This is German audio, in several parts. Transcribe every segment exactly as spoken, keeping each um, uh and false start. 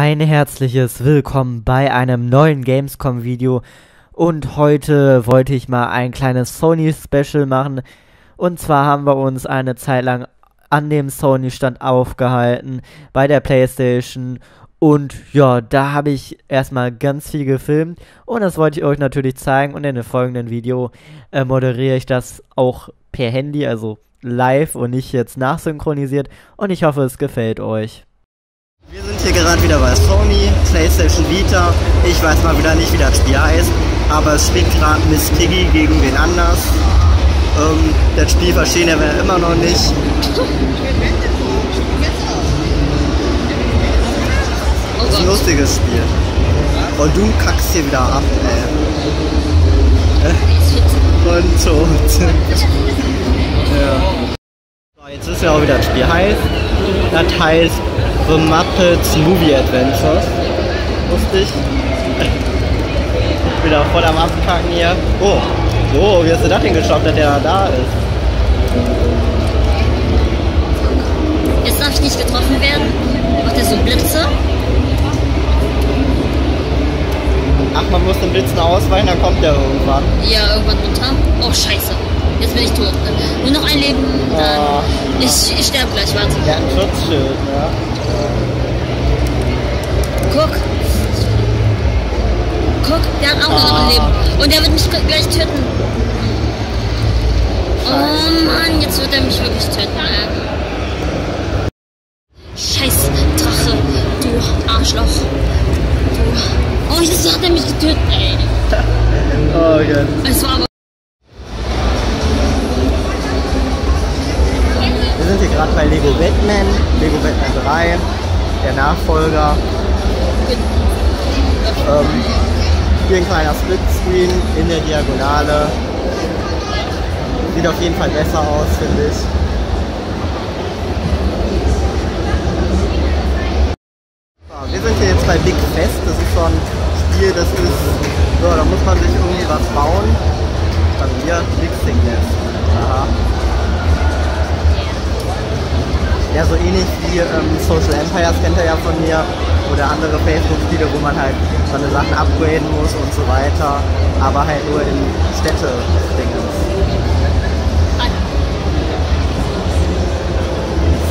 Ein herzliches Willkommen bei einem neuen Gamescom-Video und heute wollte ich mal ein kleines Sony-Special machen. Und zwar haben wir uns eine Zeit lang an dem Sony-Stand aufgehalten, bei der PlayStation, und ja, da habe ich erstmal ganz viel gefilmt und das wollte ich euch natürlich zeigen, und in dem folgenden Video äh, moderiere ich das auch per Handy, also live und nicht jetzt nachsynchronisiert, und ich hoffe, es gefällt euch. Wir sind hier gerade wieder bei Sony, PlayStation Vita. Ich weiß mal wieder nicht, wie das Spiel heißt, aber es spielt gerade Miss Piggy gegen wen anders. Ähm, das Spiel verstehen wir immer noch nicht. Das ist ein lustiges Spiel. Und du kackst hier wieder ab, ey. Und tot. Ja. So, jetzt wissen wir auch, wie das Spiel heißt. Das heißt The Muppets Movie Adventures. Lustig. Ich bin da voll am Abkacken hier. Oh, so, wie hast du das denn geschafft, dass der da ist? Jetzt darf ich nicht getroffen werden. Macht der so einen Blitzer? Ach, man muss den Blitzer ausweichen, dann kommt der irgendwann. Ja, irgendwann runter. Oh, scheiße. Jetzt bin ich tot. Nur noch ein Leben, dann... Oh. Ich, ich sterbe gleich, warte. Ja, ein Schutzschild, ja. Guck. Guck, der hat auch oh. noch ein Leben. Und der wird mich gleich töten. Scheiße. Oh Mann, jetzt wird er mich wirklich töten. Scheiß Drache, du Arschloch. Du. Oh, jetzt hat er mich getötet, ey. Oh, Gott. Es war aber... Wir sind hier gerade bei Lego Batman, Lego Batman drei, der Nachfolger. Ähm, hier ein kleiner Splitscreen in der Diagonale. Sieht auf jeden Fall besser aus, finde ich. So, wir sind hier jetzt bei Big Fest, das ist so ein Spiel, das ist, so, da muss man sich irgendwie was bauen. Bei mir nichts Ding ist. Aha. Ja, so ähnlich wie ähm, Social Empires kennt ihr ja von mir, oder andere Facebook-Spiele, wo man halt seine Sachen upgraden muss und so weiter, aber halt nur in Städte-Dingens.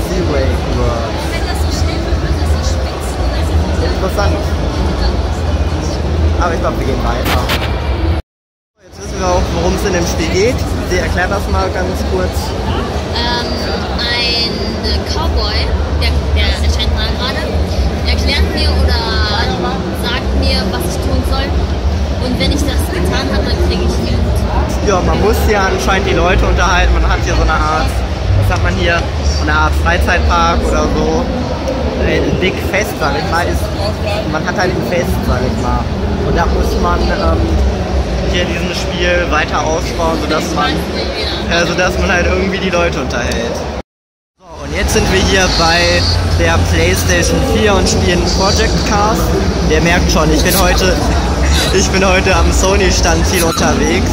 Seaway World. Wenn das so schnell wird, wird das so spitz. Interessant. Aber ich glaube, wir gehen weiter. Jetzt wissen wir auch, worum es in dem Spiel geht. Sie erklärt das mal ganz kurz. Ähm, ein Cowboy, der, der erscheint mal gerade, erklärt mir oder sagt mir, was ich tun soll. Und wenn ich das getan habe, dann kriege ich Geld. Ja, man muss ja anscheinend die Leute unterhalten. Man hat hier so eine Art, was hat man hier, eine Art Freizeitpark oder so. Ein Big Fest, sag ich mal. Ist, man hat halt ein Fest, sag ich mal. Und da muss man ähm, hier dieses Spiel weiter ausbauen, sodass man, äh, sodass man halt irgendwie die Leute unterhält. Jetzt sind wir hier bei der PlayStation vier und spielen Project Cars. Ihr merkt schon, ich bin heute, ich bin heute am Sony-Stand viel unterwegs.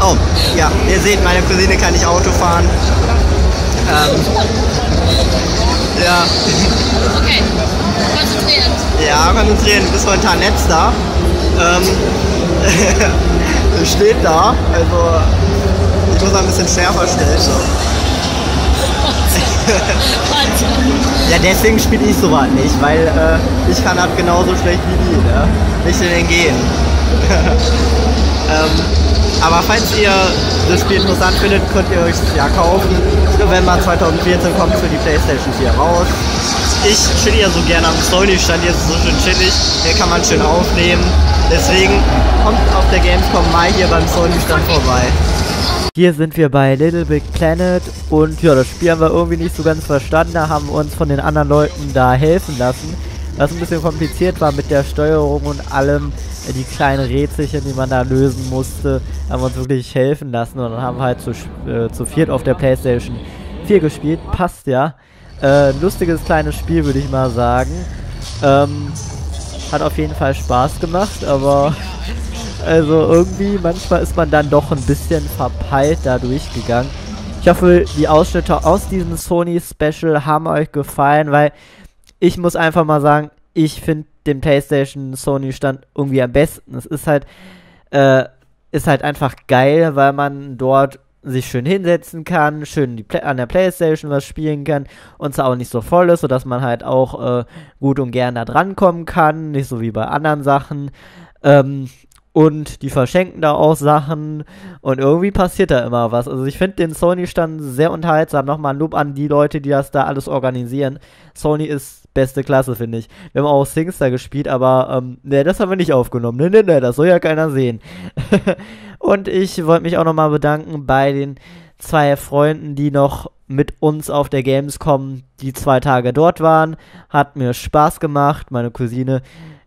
Oh, ja, ihr seht, meine Cousine kann nicht Auto fahren. Ähm, ja. Okay, konzentrieren. Ja, konzentrieren. Du bist momentan letzter. Ähm, steht da. Also, ich muss ein bisschen schärfer stellen. So. Ja, deswegen spiele ich sowas nicht, weil äh, ich kann halt genauso schlecht wie die, ne? Nicht in den Gehen. ähm, aber falls ihr das Spiel interessant findet, könnt ihr euch das ja kaufen. November zweitausendvierzehn kommt für die PlayStation vier raus. Ich chill ja so gerne am Sony-Stand, jetzt ist so schön chillig, hier kann man schön aufnehmen. Deswegen kommt auf der Gamescom mal hier beim Sony-Stand vorbei. Hier sind wir bei LittleBigPlanet und ja, das Spiel haben wir irgendwie nicht so ganz verstanden. Da haben wir uns von den anderen Leuten da helfen lassen, was ein bisschen kompliziert war mit der Steuerung und allem. Die kleinen Rätselchen, die man da lösen musste, haben wir uns wirklich helfen lassen und dann haben wir halt zu, äh, zu viert auf der PlayStation vier gespielt. Passt ja. Äh, lustiges kleines Spiel, würde ich mal sagen. Ähm, hat auf jeden Fall Spaß gemacht, aber... Also irgendwie, manchmal ist man dann doch ein bisschen verpeilt da durchgegangen. Ich hoffe, die Ausschnitte aus diesem Sony-Special haben euch gefallen, weil ich muss einfach mal sagen, ich finde den PlayStation-Sony-Stand irgendwie am besten. Es ist halt, äh, ist halt einfach geil, weil man dort sich schön hinsetzen kann, schön die Play an der PlayStation was spielen kann und es auch nicht so voll ist, sodass man halt auch äh, gut und gern da drankommen kann, nicht so wie bei anderen Sachen. Ähm, und die verschenken da auch Sachen und irgendwie passiert da immer was. Also ich finde den Sony-Stand sehr unterhaltsam. Nochmal ein Lob an die Leute, die das da alles organisieren. Sony ist beste Klasse, finde ich. Wir haben auch SingStar gespielt, aber ähm, ne, das haben wir nicht aufgenommen. Ne, ne, ne, das soll ja keiner sehen. Und ich wollte mich auch nochmal bedanken bei den zwei Freunden, die noch mit uns auf der Gamescom die zwei Tage dort waren. Hat mir Spaß gemacht. Meine Cousine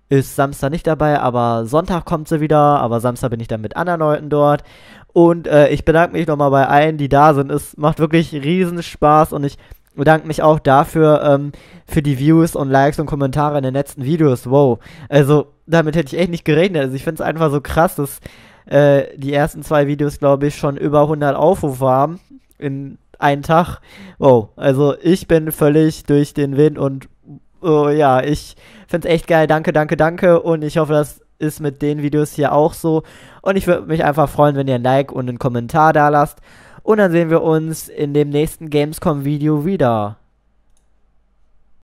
ist Samstag nicht dabei, aber Sonntag kommt sie wieder. Aber Samstag bin ich dann mit anderen Leuten dort. Und äh, ich bedanke mich nochmal bei allen, die da sind. Es macht wirklich riesen Spaß und ich bedanke mich auch dafür, ähm, für die Views und Likes und Kommentare in den letzten Videos. Wow, also damit hätte ich echt nicht gerechnet. Also ich finde es einfach so krass, dass äh, die ersten zwei Videos, glaube ich, schon über hundert Aufrufe haben in einem Tag. Wow, also ich bin völlig durch den Wind und oh, ja, ich finde es echt geil. Danke, danke, danke und ich hoffe, das ist mit den Videos hier auch so. Und ich würde mich einfach freuen, wenn ihr ein Like und einen Kommentar da lasst. Und dann sehen wir uns in dem nächsten Gamescom-Video wieder.